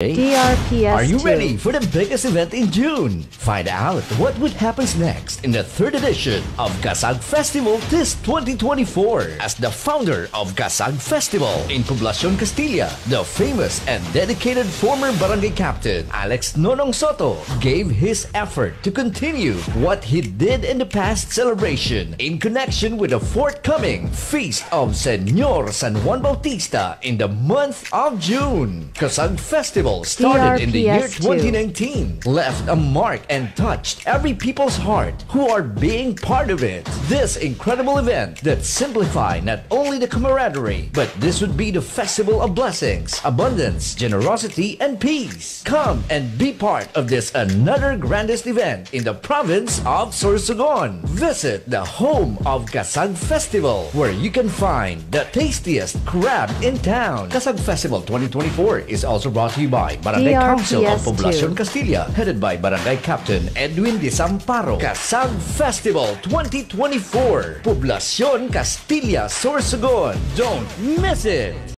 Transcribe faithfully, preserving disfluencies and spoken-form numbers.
D R P S two. Are you ready for the biggest event in June? Find out what would happen next in the third edition of Kasag Festival this twenty twenty-four. As the founder of Kasag Festival in Poblacion Castilla, the famous and dedicated former barangay captain Alex Nonong Soto gave his effort to continue what he did in the past celebration in connection with the forthcoming Feast of Senor San Juan Bautista in the month of June. Kasag Festival started in the year twenty nineteen, left a mark and touched every people's heart who are being part of it. This incredible event that simplifies not only the camaraderie, but this would be the festival of blessings, abundance, generosity, and peace. Come and be part of this another grandest event in the province of Sorsogon. Visit the home of Kasag Festival, where you can find the tastiest crab in town. Kasag Festival twenty twenty-four is also brought to you by Barangay Council of Poblacion Castilla, headed by Barangay Captain Edwin de Samparo. Kasag Festival twenty twenty-four, Poblacion Castilla, Sorsogon. Don't miss it!